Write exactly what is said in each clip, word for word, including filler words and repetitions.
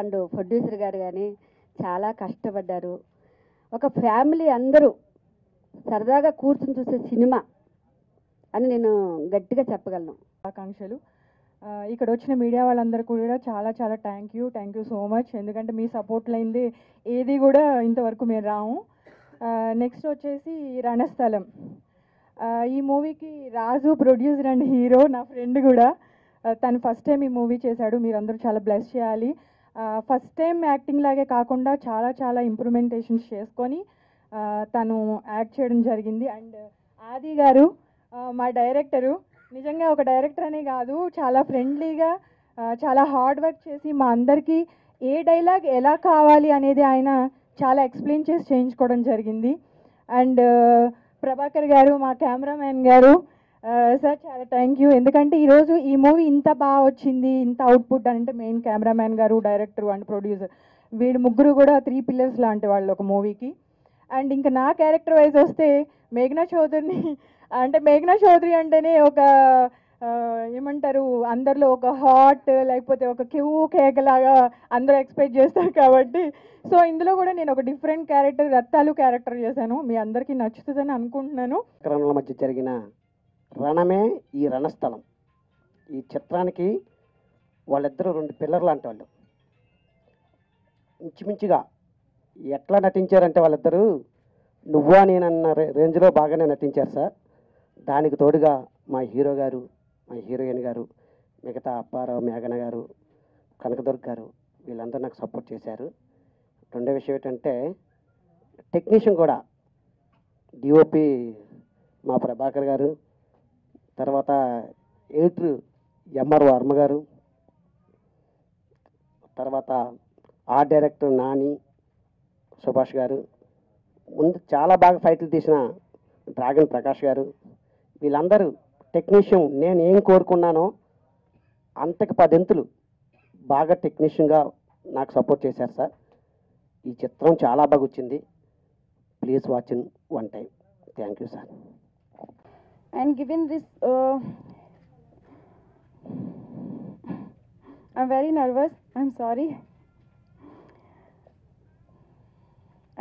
And producer గారు కానీ చాలా కష్టపడ్డారు. ఒక ఫ్యామిలీ అందరూ సరదాగా కూర్చుని చూసే సినిమా అని నేను గట్టిగా చెప్పగలను. ఆకాంక్షలు ఇక్కడ వచ్చిన మీడియా వాళ్ళందరూ కూడా చాలా చాలా thank you thank you so much. ఎందుకంటే మీ సపోర్ట్ లేనిదే ఏది కూడా ఇంతవరకు మేము రాము. నెక్స్ట్ వచ్చేసి రణస్థలం. ఈ మూవీకి రాజు ప్రొడ్యూసర్ అండ్ హీరో, నా ఫ్రెండ్ కూడా, తను ఫస్ట్ టైం ఈ మూవీ చేశాడు. మీరందరూ చాలా బ్లెస్ చేయాలి. ఫస్ట్ టైం యాక్టింగ్ లాగే కాకుండా చాలా చాలా ఇంప్రూమెంటేషన్స్ చేసుకొని తను యాక్ట్ చేయడం జరిగింది. అండ్ ఆది గారు మా డైరెక్టరు, నిజంగా ఒక డైరెక్టర్ అనే కాదు, చాలా ఫ్రెండ్లీగా చాలా హార్డ్ వర్క్ చేసి మా అందరికీ ఏ డైలాగ్ ఎలా కావాలి అనేది ఆయన చాలా ఎక్స్ప్లెయిన్ చేసి చేయించుకోవడం జరిగింది. అండ్ ప్రభాకర్ గారు మా కెమెరామ్యాన్ గారు, సార్ చాలా థ్యాంక్ యూ. ఎందుకంటే ఈరోజు ఈ మూవీ ఇంత బాగా వచ్చింది, ఇంత అవుట్పుట్ అంటే మెయిన్ కెమెరామ్యాన్ గారు, డైరెక్టర్ అండ్ ప్రొడ్యూసర్, వీడు ముగ్గురు కూడా త్రీ పిల్లర్స్ లాంటి వాళ్ళు ఒక మూవీకి. అండ్ ఇంకా నా క్యారెక్టర్ వైజ్ వస్తే మేఘ్నా చౌదరిని, అంటే మేఘ్నా చౌదరి అంటేనే ఒక ఏమంటారు అందరిలో ఒక హాట్, లేకపోతే ఒక క్యూ కేకలాగా అందరూ ఎక్స్పెక్ట్ చేస్తారు కాబట్టి, సో ఇందులో కూడా నేను ఒక డిఫరెంట్ క్యారెక్టర్, రత్తాలు క్యారెక్టర్ చేశాను. మీ అందరికీ నచ్చుతుందని అనుకుంటున్నాను. క్రమల మధ్య జరిగిన రణమే ఈ రణస్థలం. ఈ చిత్రానికి వాళ్ళిద్దరూ రెండు పిల్లర్ లాంటి వాళ్ళు. ఇంచుమించుగా ఎట్లా నటించారంటే వాళ్ళిద్దరూ నువ్వా నేనన్న రేంజ్లో బాగానే నటించారు సార్. దానికి తోడుగా మా హీరో గారు, మా హీరోయిన్ గారు, మిగతా అప్పారావు, మేఘన గారు, కనకదుర్గ గారు, వీళ్ళందరూ నాకు సపోర్ట్ చేశారు. రెండో విషయం ఏంటంటే టెక్నీషియన్ కూడా, డిఓపి మా ప్రభాకర్ గారు, తర్వాత ఎడిటర్ ఎంఆర్ వర్మ గారు, తర్వాత ఆర్ట్ డైరెక్టర్ నాని సుభాష్ గారు, ముందు చాలా బాగా ఫైట్లు తీసిన డ్రాగన్ ప్రకాష్ గారు, వీళ్ళందరూ టెక్నీషియన్ నేను ఏం కోరుకున్నానో అంతకు పదింతులు బాగా టెక్నీషియన్గా నాకు సపోర్ట్ చేశారు సార్. ఈ చిత్రం చాలా బాగా వచ్చింది. Please watch in one time. Thank you sir. And given this I'm very nervous. I'm sorry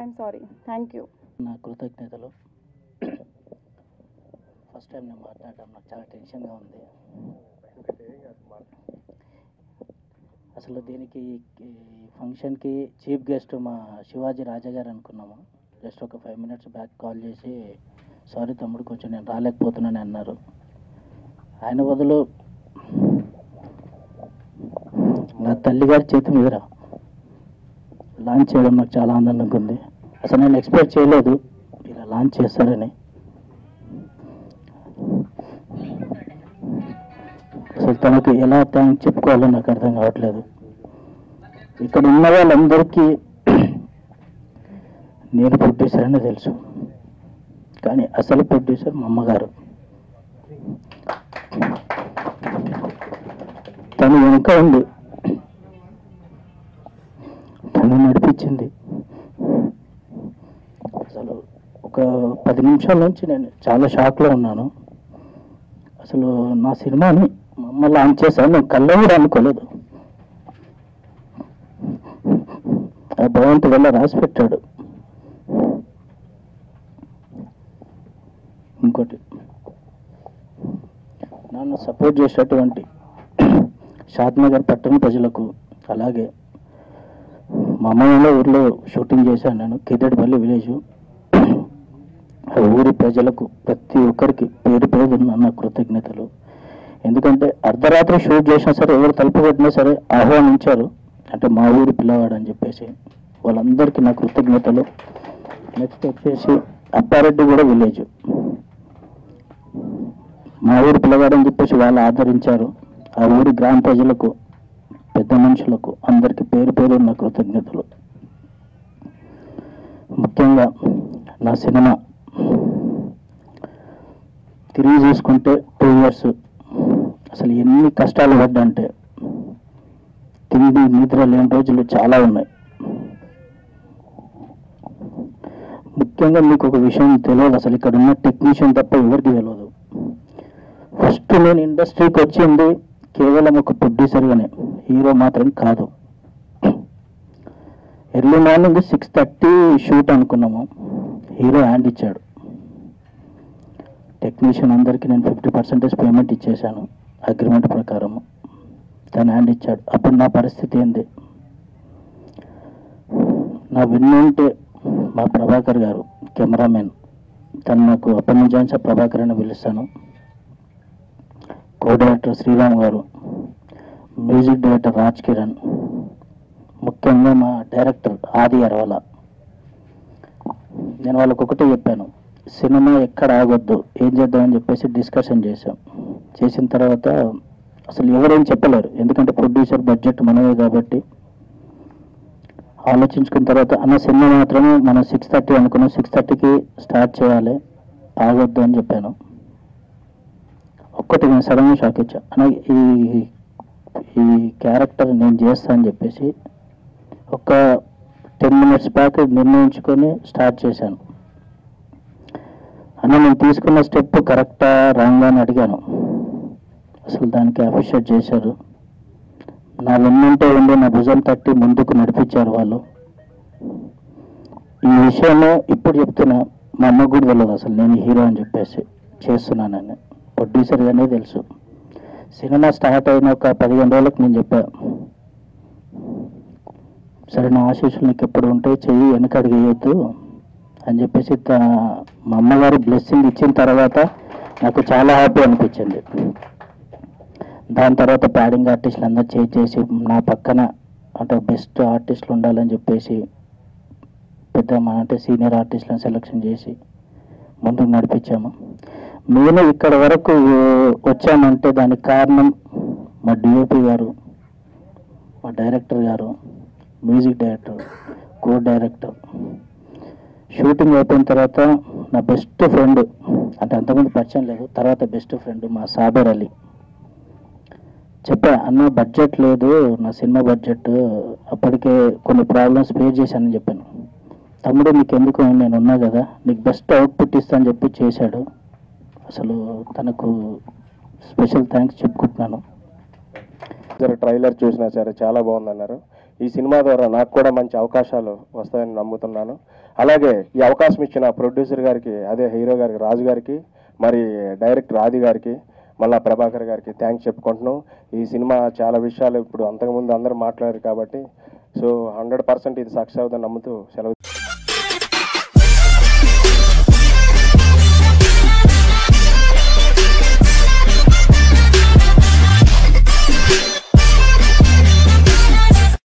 I'm sorry thank you. నా కృతజ్ఞతలు. ఫస్ట్ టైం నేను మాట్లాడడం నాకు చాలా టెన్షన్గా ఉంది. అసలు దీనికి ఈ ఫంక్షన్కి చీఫ్ గెస్ట్ మా శివాజీ రాజా గారు అనుకున్నాము. జస్ట్ ఒక ఫైవ్ మినిట్స్ బ్యాక్ కాల్ చేసి సారీ తమ్ముడు కొంచెం నేను రాలేకపోతున్నానని అన్నారు. ఆయన బదులు నా తల్లిగారి చేతి మీదరా లాంచ్ చేయడం నాకు చాలా ఆనందంగా ఉంది. అసలు నేను ఎక్స్పెక్ట్ చేయలేదు ఇలా లాంచ్ చేస్తారని. అసలు తనకు ఎలా థ్యాంక్స్ చెప్పుకోవాలో నాకు అర్థం కావట్లేదు. ఇక్కడ ఉన్న వాళ్ళందరికీ నేను ప్రొడ్యూసర్ అని తెలుసు, కానీ అసలు ప్రొడ్యూసర్ మా అమ్మగారు. తను వెనుక ఉంది, తను నడిపించింది. అసలు ఒక పది నిమిషాల నుంచి నేను చాలా షాక్లో ఉన్నాను. అసలు నా సినిమాని మా అమ్మ లాంచ్ చేశాను నేను కళ్ళ కూడా అనుకోలేదు. ఆ భగవంతుడు వల్ల రాసి పెట్టాడు. ఇంకోటి, నన్ను సపోర్ట్ చేసినటువంటి షాద్నగర్ పట్టణ ప్రజలకు, అలాగే మా అమ్మలో ఊర్లో షూటింగ్ చేశాను నేను, కేదడిపల్లి విలేజ్, ఆ ఊరి ప్రజలకు ప్రతి ఒక్కరికి పేరు పేరు నా కృతజ్ఞతలు. ఎందుకంటే అర్ధరాత్రి షూట్ చేసినా సరే, ఎవరు తలుపు కొట్టినా సరే ఆహ్వానించారు అంటే మా ఊరి పిల్లవాడు అని చెప్పేసి. వాళ్ళందరికీ నా కృతజ్ఞతలు. నెక్స్ట్ వచ్చేసి అప్పారెడ్డి కూడా విలేజ్, మా ఊరి పిల్లగాడని చెప్పేసి వాళ్ళు ఆదరించారు. ఆ ఊరి గ్రామ ప్రజలకు, పెద్ద మనుషులకు అందరికీ పేరు పేరు ఉన్న కృతజ్ఞతలు. ముఖ్యంగా నా సినిమా తిరిగి చూసుకుంటే టూ ఇయర్స్ అసలు ఎన్ని కష్టాలు పడ్డా అంటే, తిండి నిద్ర లేని రోజులు చాలా ఉన్నాయి. ముఖ్యంగా మీకు ఒక విషయం తెలియదు, అసలు ఇక్కడ ఉన్న టెక్నీషియన్ తప్ప ఎవరికి తెలియదు. ఫస్ట్ నేను ఇండస్ట్రీకి వచ్చింది కేవలం ఒక ప్రొడ్యూసర్గానే, హీరో మాత్రం కాదు. Early morning six thirty shoot అనుకున్నాము. హీరో హ్యాండ్ ఇచ్చాడు. టెక్నీషియన్ అందరికీ నేను ఫిఫ్టీ పర్సెంటేజ్ పేమెంట్ ఇచ్చేశాను అగ్రిమెంట్ ప్రకారము. తను హ్యాండ్ ఇచ్చాడు. అప్పుడు నా పరిస్థితి ఏంది, నా విన్నుంటే మా ప్రభాకర్ గారు కెమెరామెన్, తను నాకు అప్పటి నుంచి ఆయన ప్రభాకర్ అని పిలుస్తాను, కో డైరెక్టర్ శ్రీరామ్ గారు, మ్యూజిక్ డైరెక్టర్ రాజ్కిరణ్, ముఖ్యంగా మా డైరెక్టర్ ఆది అర్వాల. నేను వాళ్ళకి ఒకటే చెప్పాను, సినిమా ఎక్కడ ఆగొద్దు, ఏం చేద్దామని చెప్పేసి డిస్కషన్ చేశాం. చేసిన తర్వాత అసలు ఎవరేం చెప్పలేరు, ఎందుకంటే ప్రొడ్యూసర్ బడ్జెట్ మనమే కాబట్టి. ఆలోచించుకున్న తర్వాత అన్న సినిమా మాత్రమే మనం సిక్స్ థర్టీ అనుకున్నాం, సిక్స్ థర్టీకి స్టార్ట్ చేయాలి, ఆగొద్దు అని చెప్పాను. ఒక్కటి నేను సడన్గా షాక్ ఇచ్చా, అన్న ఈ ఈ క్యారెక్టర్ నేను చేస్తా అని చెప్పేసి ఒక టెన్ మినిట్స్ బ్యాక్ నిర్ణయించుకొని స్టార్ట్ చేశాను. అన్న నేను తీసుకున్న స్టెప్ కరెక్టా రాంగ్ అని అడిగాను. అసలు దానికి అప్రిషియేట్ చేశారు. నా వెన్నంటే ఉండి నా భుజం తట్టి ముందుకు నడిపించారు వాళ్ళు. ఈ విషయంలో ఇప్పుడు చెప్తున్నా, మా అమ్మ కూడా తెలియదు అసలు నేను హీరో అని చెప్పేసి చేస్తున్నానని. ప్రొడ్యూసర్ గానే తెలుసు. సినిమా స్టార్ట్ అయిన ఒక పదిహేను రోజులకు నేను చెప్పా, సరే నా ఆశీస్సులు నీకు ఎప్పుడు ఉంటే చెయ్యి, వెనకడికి వేయొద్దు అని చెప్పేసి మా అమ్మగారు బ్లెస్సింగ్ ఇచ్చిన తర్వాత నాకు చాలా హ్యాపీ అనిపించింది. దాని తర్వాత ప్యాడింగ్ ఆర్టిస్టులు అందరూ చేసి చేసి నా పక్కన అంటే బెస్ట్ ఆర్టిస్టులు ఉండాలని చెప్పేసి పెద్ద మన అంటే సీనియర్ ఆర్టిస్టులను సెలెక్షన్ చేసి ముందుకు నడిపించాము. నేను ఇక్కడ వరకు వచ్చానంటే దానికి కారణం మా డిఓపి గారు, మా డైరెక్టర్ గారు, music director, co director. Shooting అయిపోయిన తర్వాత నా బెస్ట్ ఫ్రెండ్, అంటే అంతకుముందు పరిచయం లేదు, తర్వాత బెస్ట్ ఫ్రెండ్ మా సాబర్ అలీ. చెప్పా, అన్న బడ్జెట్ లేదు, నా సినిమా బడ్జెట్ అప్పటికే కొన్ని ప్రాబ్లమ్స్ ఫేస్ చేశానని చెప్పాను. తమ్ముడు నీకు ఎందుకు, నేను ఉన్నా కదా, నీకు బెస్ట్ అవుట్పుట్ ఇస్తా అని చెప్పి చేశాడు. అసలు తనకు స్పెషల్ థ్యాంక్స్ చెప్పుకుంటున్నాను. సరే ట్రైలర్ చూసినా సరే చాలా బాగుందన్నారు. ఈ సినిమా ద్వారా నాకు కూడా మంచి అవకాశాలు వస్తాయని నమ్ముతున్నాను. అలాగే ఈ అవకాశం ఇచ్చిన ప్రొడ్యూసర్ గారికి, అదే హీరో గారికి, రాజు గారికి, మరి డైరెక్టర్ ఆది గారికి, మళ్ళా ప్రభాకర్ గారికి థ్యాంక్స్ చెప్పుకుంటున్నాం. ఈ సినిమా చాలా విషయాలు ఇప్పుడు అంతకుముందు అందరూ మాట్లాడారు కాబట్టి, సో హండ్రెడ్ పర్సెంట్ ఇది సక్సెస్ అవుతుందని నమ్ముతూ సెలవు.